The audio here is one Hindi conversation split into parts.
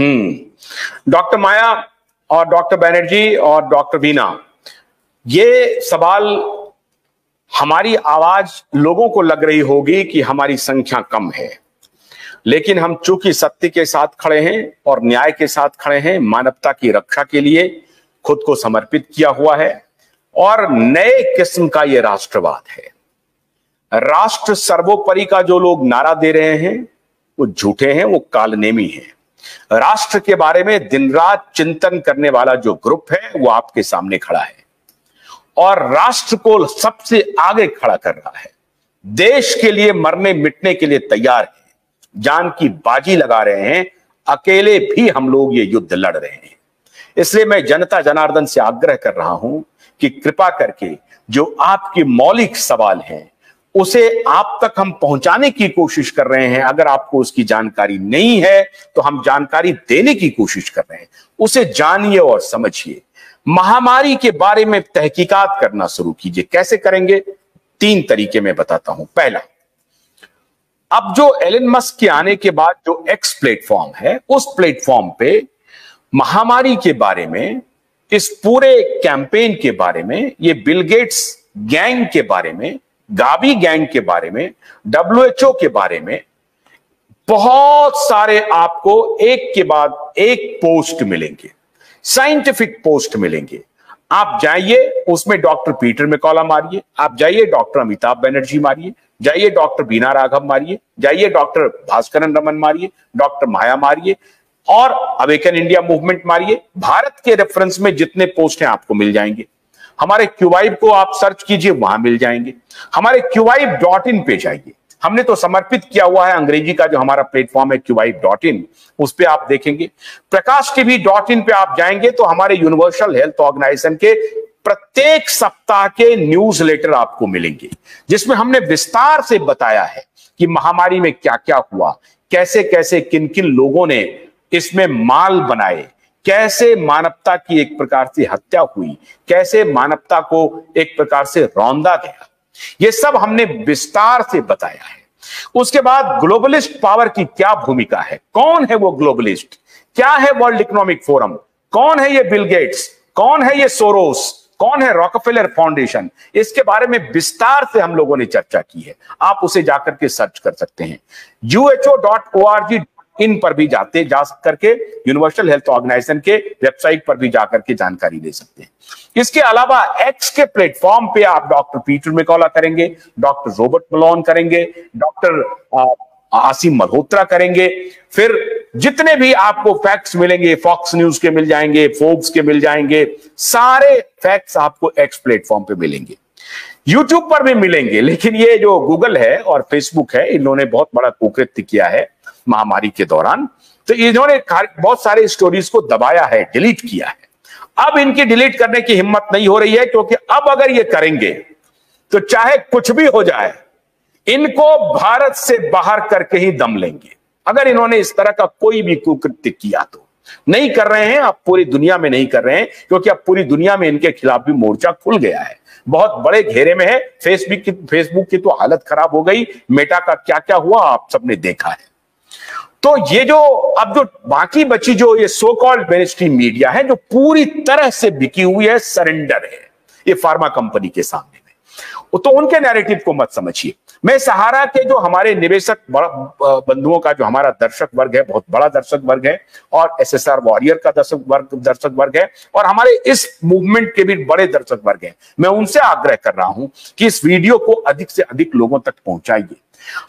डॉक्टर माया और डॉक्टर बनर्जी और डॉक्टर बीना, ये सवाल, हमारी आवाज लोगों को लग रही होगी कि हमारी संख्या कम है, लेकिन हम चूंकि सत्य के साथ खड़े हैं और न्याय के साथ खड़े हैं, मानवता की रक्षा के लिए खुद को समर्पित किया हुआ है। और नए किस्म का ये राष्ट्रवाद है, राष्ट्र सर्वोपरि का जो लोग नारा दे रहे हैं वो झूठे हैं, वो कालनेमी हैं। राष्ट्र के बारे में दिन रात चिंतन करने वाला जो ग्रुप है वो आपके सामने खड़ा है और राष्ट्र को सबसे आगे खड़ा कर रहा है, देश के लिए मरने मिटने के लिए तैयार है, जान की बाजी लगा रहे हैं। अकेले भी हम लोग ये युद्ध लड़ रहे हैं। इसलिए मैं जनता जनार्दन से आग्रह कर रहा हूं कि कृपा करके जो आपके मौलिक सवाल हैं उसे आप तक हम पहुंचाने की कोशिश कर रहे हैं। अगर आपको उसकी जानकारी नहीं है तो हम जानकारी देने की कोशिश कर रहे हैं, उसे जानिए और समझिए। महामारी के बारे में तहकीकात करना शुरू कीजिए। कैसे करेंगे? 3 तरीके में बताता हूं। पहला, अब जो एलन मस्क के आने के बाद जो एक्स प्लेटफॉर्म है, उस प्लेटफॉर्म पे महामारी के बारे में, इस पूरे कैंपेन के बारे में, ये बिल गेट्स गैंग के बारे में, गावी गैंग के बारे में, WHO के बारे में बहुत सारे आपको एक के बाद एक पोस्ट मिलेंगे, साइंटिफिक पोस्ट मिलेंगे। आप जाइए, उसमें डॉक्टर पीटर मैकॉलम मारिए, आप जाइए डॉक्टर अमिताभ बैनर्जी मारिए, जाइए डॉक्टर बीना राघव मारिए, जाइए डॉक्टर भास्करन रमन मारिए, डॉक्टर माया मारिए और अवेकन इंडिया मूवमेंट मारिए। भारत के रेफरेंस में जितने पोस्ट हैं आपको मिल जाएंगे। हमारे Qvive को आप सर्च कीजिए, वहां मिल जाएंगे। हमारे Qvive.in पे जाइए, हमने तो समर्पित किया हुआ है अंग्रेजी का जो हमारा प्लेटफॉर्म है Qvive.in, उस पे आप देखेंगे। Prakashkeby.in पे आप जाएंगे तो हमारे यूनिवर्सल हेल्थ ऑर्गेनाइजेशन के प्रत्येक सप्ताह के न्यूज लेटर आपको मिलेंगे, जिसमें हमने विस्तार से बताया है कि महामारी में क्या क्या हुआ, कैसे कैसे किन किन लोगों ने इसमें माल बनाए, कैसे मानवता की एक प्रकार से हत्या हुई, कैसे मानवता को एक प्रकार से रौंदा गया, ये सब हमने विस्तार से बताया है। उसके बाद ग्लोबलिस्ट पावर की क्या भूमिका है, कौन है वो ग्लोबलिस्ट, क्या है वर्ल्ड इकोनॉमिक फोरम, कौन है ये बिल गेट्स, कौन है ये सोरोस, कौन है रॉकफेलर फाउंडेशन, इसके बारे में विस्तार से हम लोगों ने चर्चा की है। आप उसे जाकर के सर्च कर सकते हैं। WHO.org.in पर भी जा करके यूनिवर्सल हेल्थ ऑर्गेनाइजेशन के वेबसाइट पर भी जाकर के जानकारी ले सकते हैं। इसके अलावा एक्स के प्लेटफॉर्म पे आप डॉक्टर पीटर मैकॉलॉ करेंगे, डॉक्टर रॉबर्ट मलोन करेंगे, डॉक्टर आसिम मल्होत्रा करेंगे, फिर जितने भी आपको फैक्ट्स मिलेंगे, फॉक्स न्यूज के मिल जाएंगे, फोर्ब्स के मिल जाएंगे, सारे फैक्ट्स आपको एक्स प्लेटफॉर्म पे मिलेंगे। यूट्यूब पर भी मिलेंगे, लेकिन ये जो गूगल है और फेसबुक है, इन्होंने बहुत बड़ा कुकृत्य किया है महामारी के दौरान, तो इन्होंने बहुत सारे स्टोरीज को दबाया है, डिलीट किया है। अब इनकी डिलीट करने की हिम्मत नहीं हो रही है, क्योंकि अब अगर ये करेंगे तो चाहे कुछ भी हो जाए, इनको भारत से बाहर करके ही दम लेंगे। अगर इन्होंने इस तरह का कोई भी कुकृत्य किया तो नहीं कर रहे हैं, अब पूरी दुनिया में नहीं कर रहे हैं, क्योंकि अब पूरी दुनिया में इनके खिलाफ भी मोर्चा खुल गया है, बहुत बड़े घेरे में है। फेसबुक की तो हालत खराब हो गई, मेटा का क्या क्या हुआ आप सबने देखा है। तो ये जो अब जो बाकी बची जो ये सो कॉल्ड मेनस्ट्रीम मीडिया है, जो पूरी तरह से बिकी हुई है, सरेंडर है ये फार्मा कंपनी के सामने में, तो उनके नैरेटिव को मत समझिए। मैं सहारा के जो हमारे निवेशक बंधुओं का जो हमारा दर्शक वर्ग है, बहुत बड़ा दर्शक वर्ग है, और SSR वॉरियर का दर्शक वर्ग है, और हमारे इस मूवमेंट के भी बड़े दर्शक वर्ग है, मैं उनसे आग्रह कर रहा हूं कि इस वीडियो को अधिक से अधिक लोगों तक पहुंचाइए।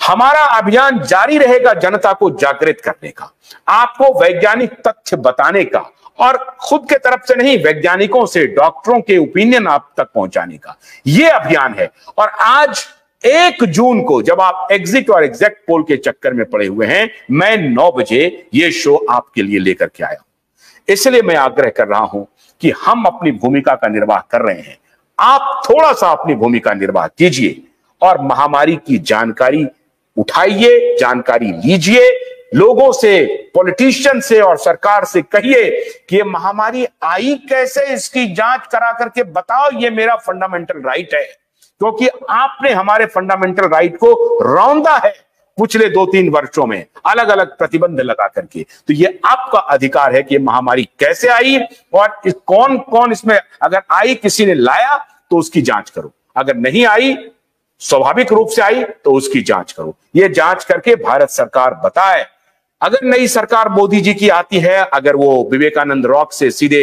हमारा अभियान जारी रहेगा जनता को जागृत करने का, आपको वैज्ञानिक तथ्य बताने का, और खुद के तरफ से नहीं, वैज्ञानिकों से, डॉक्टरों के ओपिनियन आप तक पहुंचाने का ये अभियान है। और आज 1 जून को जब आप एग्जिट और एग्जैक्ट पोल के चक्कर में पड़े हुए हैं, मैं 9 बजे ये शो आपके लिए लेकर के आया हूं। इसलिए मैं आग्रह कर रहा हूं कि हम अपनी भूमिका का निर्वाह कर रहे हैं, आप थोड़ा सा अपनी भूमिका निर्वाह कीजिए और महामारी की जानकारी उठाइए, जानकारी लीजिए, लोगों से, पॉलिटिशियन से और सरकार से कहिए कि ये महामारी आई कैसे, इसकी जांच करा करके बताओ, ये मेरा फंडामेंटल राइट है, क्योंकि आपने हमारे फंडामेंटल राइट को रौंदा है पिछले 2-3 वर्षों में अलग अलग प्रतिबंध लगा करके। तो ये आपका अधिकार है कि महामारी कैसे आई और कौन कौन इसमें, अगर आई किसी ने लाया तो उसकी जांच करो, अगर नहीं आई स्वाभाविक रूप से आई तो उसकी जांच करो। ये जांच करके भारत सरकार बताए। अगर नई सरकार मोदी जी की आती है, अगर वो विवेकानंद रॉक से सीधे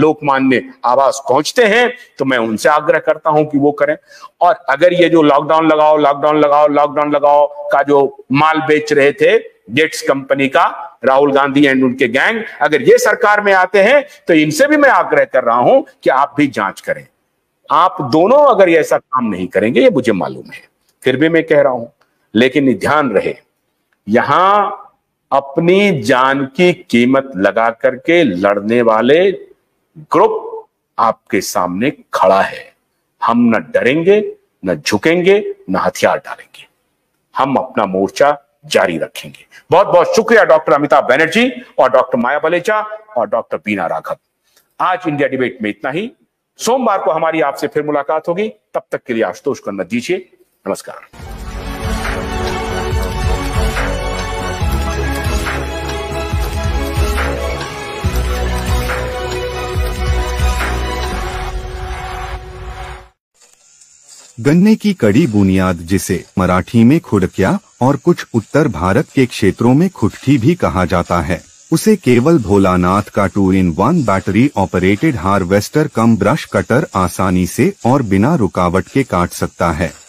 लोकमान्य आवास पहुंचते हैं, तो मैं उनसे आग्रह करता हूं कि वो करें। और अगर ये जो लॉकडाउन लगाओ लॉकडाउन लगाओ लॉकडाउन लगाओ का जो माल बेच रहे थे गेट्स कंपनी का राहुल गांधी एंड उनके गैंग, अगर ये सरकार में आते हैं तो इनसे भी मैं आग्रह कर रहा हूं कि आप भी जांच करें। आप दोनों अगर ऐसा काम नहीं करेंगे, ये मुझे मालूम है, फिर भी मैं कह रहा हूं, लेकिन ध्यान रहे यहां अपनी जान की कीमत लगा करके लड़ने वाले ग्रुप आपके सामने खड़ा है। हम न डरेंगे, न झुकेंगे, न हथियार डालेंगे, हम अपना मोर्चा जारी रखेंगे। बहुत बहुत शुक्रिया डॉक्टर अमिताभ बनर्जी और डॉक्टर माया बलेचा और डॉक्टर बीना राघव। आज इंडिया डिबेट में इतना ही। सोमवार को हमारी आपसे फिर मुलाकात होगी, तब तक के लिए आशुतोष को न दीजिए। नमस्कार। गन्ने की कड़ी बुनियाद, जिसे मराठी में खुडक्या और कुछ उत्तर भारत के क्षेत्रों में खुटकी भी कहा जाता है, उसे केवल भोलानाथ का 2-in-1 battery operated harvester cum brush cutter आसानी से और बिना रुकावट के काट सकता है।